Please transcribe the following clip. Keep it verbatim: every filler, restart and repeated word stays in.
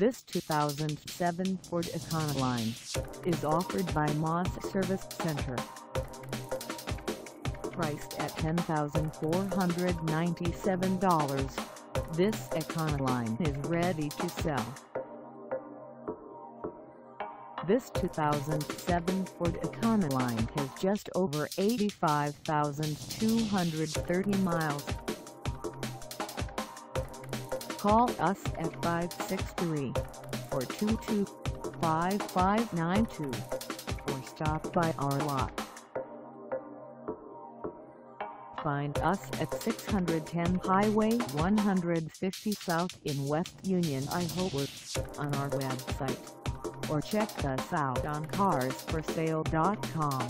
This two thousand seven Ford Econoline is offered by Moss Service Center. Priced at ten thousand four hundred ninety-seven dollars, this Econoline is ready to sell. This two thousand seven Ford Econoline has just over eighty-five thousand two hundred thirty miles. Call us at five six three, four two two, five five nine two or stop by our lot. Find us at six hundred ten Highway one hundred fifty South in West Union, Iowa on our website, or check us out on cars for sale dot com.